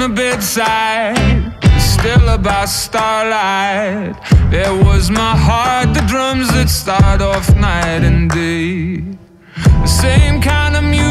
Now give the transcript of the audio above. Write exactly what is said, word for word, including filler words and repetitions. the bedside, still about starlight. There was my heart, the drums that start off night and day. The same kind of music